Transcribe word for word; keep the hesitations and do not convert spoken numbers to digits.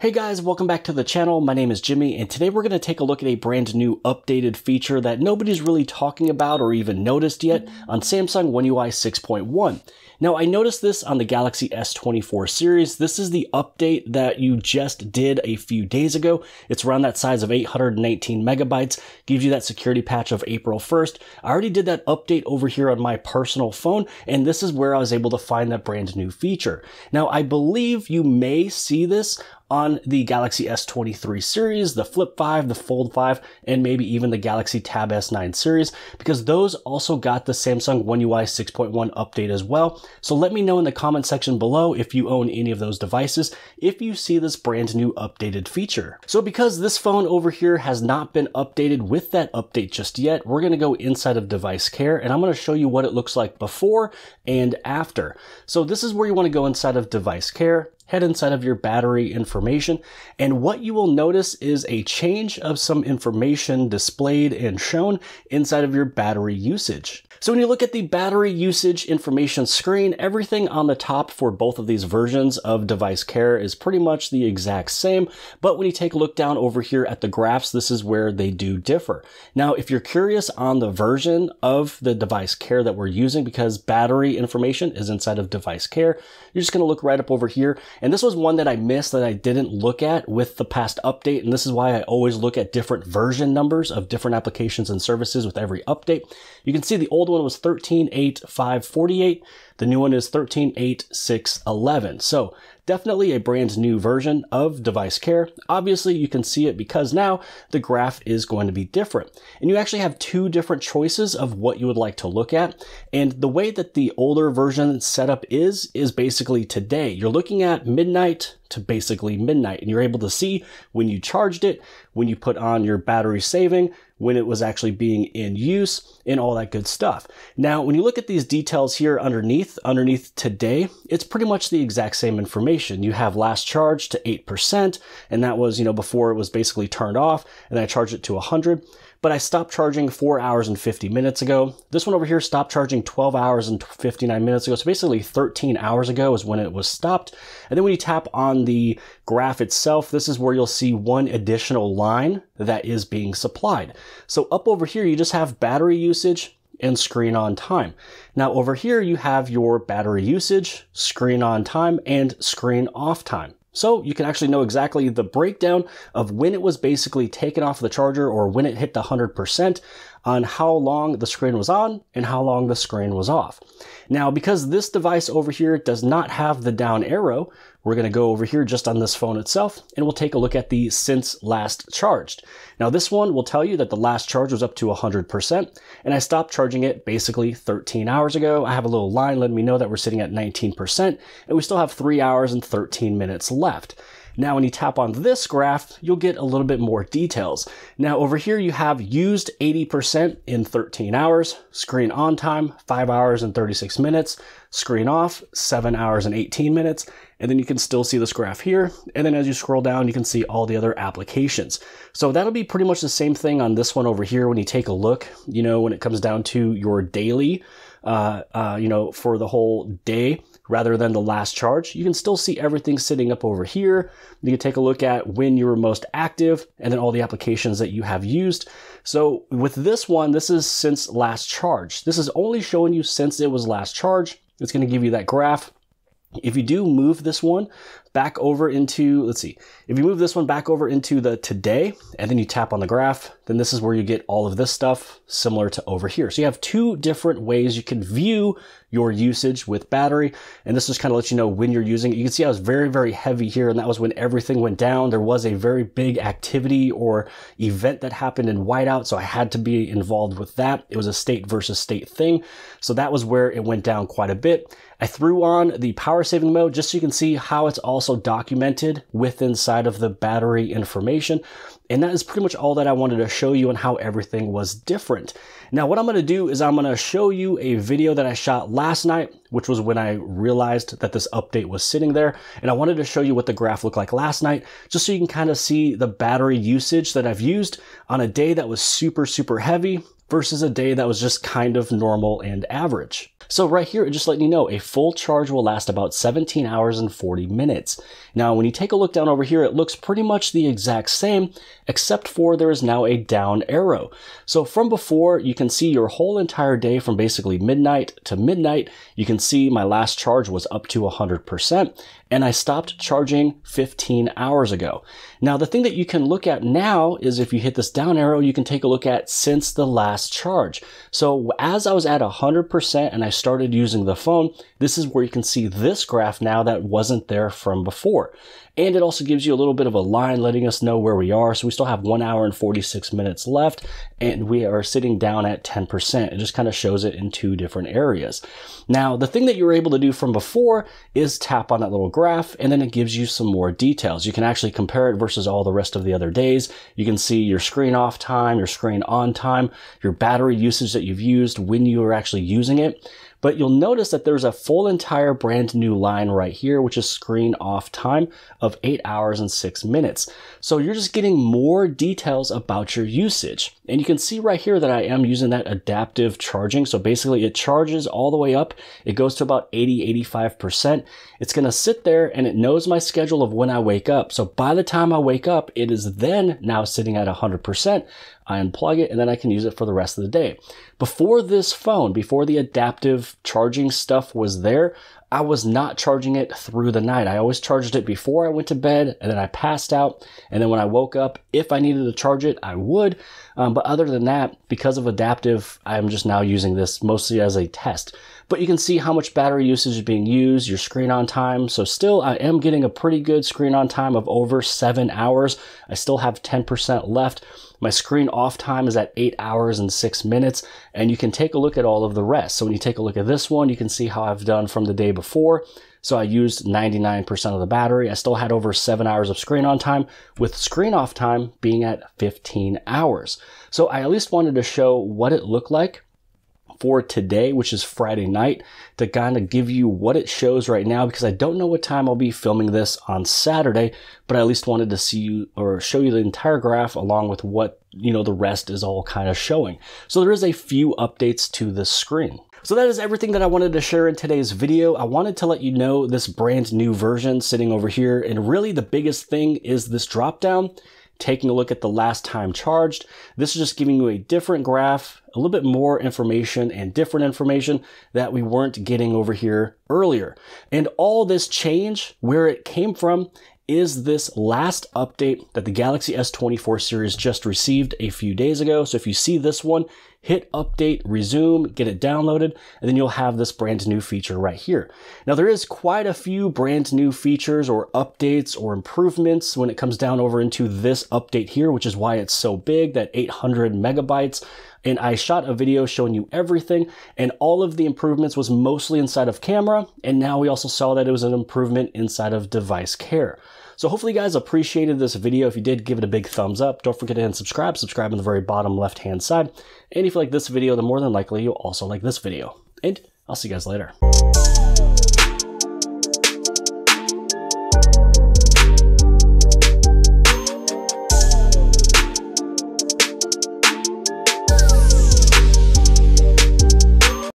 Hey guys, welcome back to the channel. My name is Jimmy, and today we're going to take a look at a brand new updated feature that nobody's really talking about or even noticed yet on Samsung One U I six point one. Now, I noticed this on the Galaxy S twenty-four series. This is the update that you just did a few days ago. It's around that size of eight hundred nineteen megabytes, gives you that security patch of April first. I already did that update over here on my personal phone, and this is where I was able to find that brand new feature. Now, I believe you may see this on the Galaxy S twenty-three series, the Flip five, the Fold five, and maybe even the Galaxy Tab S nine series, because those also got the Samsung One U I six point one update as well. So let me know in the comment section below if you own any of those devices, if you see this brand new updated feature. So because this phone over here has not been updated with that update just yet, we're gonna go inside of Device Care, and I'm gonna show you what it looks like before and after. So this is where you wanna go inside of Device Care, head inside of your battery information, and what you will notice is a change of some information displayed and shown inside of your battery usage. So when you look at the battery usage information screen, everything on the top for both of these versions of Device Care is pretty much the exact same, but when you take a look down over here at the graphs, this is where they do differ. Now, if you're curious on the version of the Device Care that we're using, because battery information is inside of Device Care, you're just gonna look right up over here, and this was one that I missed that I didn't look at with the past update, and this is why I always look at different version numbers of different applications and services with every update. You can see the old one was thirteen eight five forty-eight. The new one is thirteen eight six eleven. So definitely a brand new version of Device Care. Obviously, you can see it because now the graph is going to be different. And you actually have two different choices of what you would like to look at. And the way that the older version setup is, is basically today. You're looking at midnight to basically midnight, and you're able to see when you charged it, when you put on your battery saving, when it was actually being in use, and all that good stuff. Now, when you look at these details here underneath, underneath today, it's pretty much the exact same information. You have last charge to eight percent, and that was, you know, before it was basically turned off, and I charged it to one hundred. But I stopped charging four hours and fifty minutes ago. This one over here stopped charging twelve hours and fifty-nine minutes ago. So basically thirteen hours ago is when it was stopped. And then when you tap on the graph itself, this is where you'll see one additional line that is being supplied. So up over here, you just have battery usage and screen on time. Now over here, you have your battery usage, screen on time, and screen off time. So you can actually know exactly the breakdown of when it was basically taken off the charger or when it hit the one hundred percent on how long the screen was on and how long the screen was off. Now, because this device over here does not have the down arrow, we're gonna go over here just on this phone itself, and we'll take a look at the since last charged. Now this one will tell you that the last charge was up to one hundred percent, and I stopped charging it basically thirteen hours ago. I have a little line letting me know that we're sitting at nineteen percent, and we still have three hours and thirteen minutes left. Now, when you tap on this graph, you'll get a little bit more details. Now, over here, you have used eighty percent in thirteen hours, screen on time, five hours and thirty-six minutes, screen off, seven hours and eighteen minutes, and then you can still see this graph here. And then as you scroll down, you can see all the other applications. So that'll be pretty much the same thing on this one over here when you take a look, you know, when it comes down to your daily, uh, uh, you know, for the whole day, rather than the last charge. You can still see everything sitting up over here. You can take a look at when you were most active and then all the applications that you have used. So with this one, this is since last charge. This is only showing you since it was last charge. It's gonna give you that graph. If you do move this one back over into, let's see, if you move this one back over into the today, and then you tap on the graph, then this is where you get all of this stuff similar to over here. So you have two different ways you can view your usage with battery. And this just kind of lets you know when you're using it. You can see I was very, very heavy here, and that was when everything went down. There was a very big activity or event that happened in whiteout, so I had to be involved with that. It was a state versus state thing. So that was where it went down quite a bit. I threw on the power saving mode just so you can see how it's also documented with inside of the battery information. And that is pretty much all that I wanted to show you and how everything was different. Now, what I'm gonna do is I'm gonna show you a video that I shot last night, which was when I realized that this update was sitting there. And I wanted to show you what the graph looked like last night, just so you can kind of see the battery usage that I've used on a day that was super, super heavy versus a day that was just kind of normal and average. So right here, just letting you know, a full charge will last about seventeen hours and forty minutes. Now, when you take a look down over here, it looks pretty much the exact same, except for there is now a down arrow. So from before, you can see your whole entire day from basically midnight to midnight. You can see my last charge was up to one hundred percent, and I stopped charging fifteen hours ago. Now, the thing that you can look at now is if you hit this down arrow, you can take a look at since the last charge. So as I was at one hundred percent and I started using the phone, this is where you can see this graph now that wasn't there from before. And it also gives you a little bit of a line letting us know where we are. So we still have one hour and forty-six minutes left, and we are sitting down at ten percent. It just kind of shows it in two different areas. Now, the thing that you were able to do from before is tap on that little graph, and then it gives you some more details. You can actually compare it versus all the rest of the other days. You can see your screen off time, your screen on time, your battery usage that you've used, when you were actually using it. But you'll notice that there's a full entire brand new line right here, which is screen off time of eight hours and six minutes. So you're just getting more details about your usage. And you can see right here that I am using that adaptive charging. So basically it charges all the way up. It goes to about eighty, eighty-five percent. It's going to sit there and it knows my schedule of when I wake up. So by the time I wake up, it is then now sitting at one hundred percent. I unplug it and then I can use it for the rest of the day. Before this phone, before the adaptive charging stuff was there, I was not charging it through the night. I always charged it before I went to bed and then I passed out. And then when I woke up, if I needed to charge it, I would. Um, but other than that, because of adaptive, I'm just now using this mostly as a test. But you can see how much battery usage is being used, your screen on time. So still, I am getting a pretty good screen on time of over seven hours. I still have ten percent left. My screen off time is at eight hours and six minutes, and you can take a look at all of the rest. So when you take a look at this one, you can see how I've done from the day before. So I used ninety-nine percent of the battery. I still had over seven hours of screen on time, with screen off time being at fifteen hours. So I at least wanted to show what it looked like for today, which is Friday night, to kind of give you what it shows right now, because I don't know what time I'll be filming this on Saturday, but I at least wanted to see you or show you the entire graph along with what, you know, the rest is all kind of showing. So there is a few updates to this screen. So that is everything that I wanted to share in today's video. I wanted to let you know this brand new version sitting over here. And really the biggest thing is this drop down, taking a look at the last time charged. This is just giving you a different graph, a little bit more information and different information that we weren't getting over here earlier. And all this change, where it came from, is this last update that the Galaxy S twenty-four series just received a few days ago. So if you see this one, hit update, resume, get it downloaded, and then you'll have this brand new feature right here. Now there is quite a few brand new features or updates or improvements when it comes down over into this update here, which is why it's so big, that eight hundred megabytes. And I shot a video showing you everything, and all of the improvements was mostly inside of camera. And now we also saw that it was an improvement inside of device care. So hopefully you guys appreciated this video. If you did, give it a big thumbs up. Don't forget to hit subscribe, subscribe on the very bottom left-hand side. And if you like this video, then more than likely you'll also like this video. And I'll see you guys later.